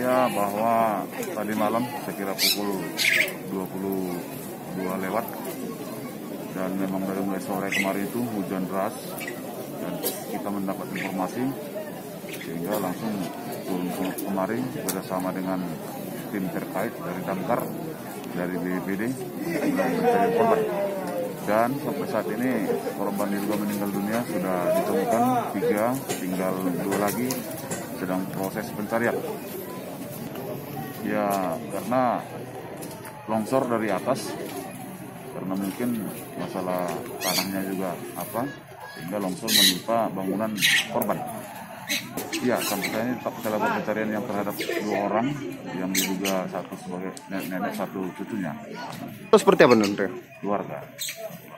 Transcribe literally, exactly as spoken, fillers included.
Indonesia bahwa tadi malam sekira pukul dua puluh dua lewat, dan memang dari mulai sore kemarin itu hujan deras dan kita mendapat informasi sehingga langsung turun kemarin bersama dengan tim terkait dari Damkar, dari B B D dan mencari korban. Dan sampai saat ini korban diduga meninggal dunia sudah ditemukan tiga, tinggal dua lagi sedang proses pencarian. Ya, karena longsor dari atas, karena mungkin masalah tanahnya juga apa, sehingga longsor menimpa bangunan korban. Ya, sampai saat ini tetap kita lakukan pencarian yang terhadap dua orang yang diduga satu sebagai nenek, satu cucunya. Terus seperti apa nanti? Keluarga.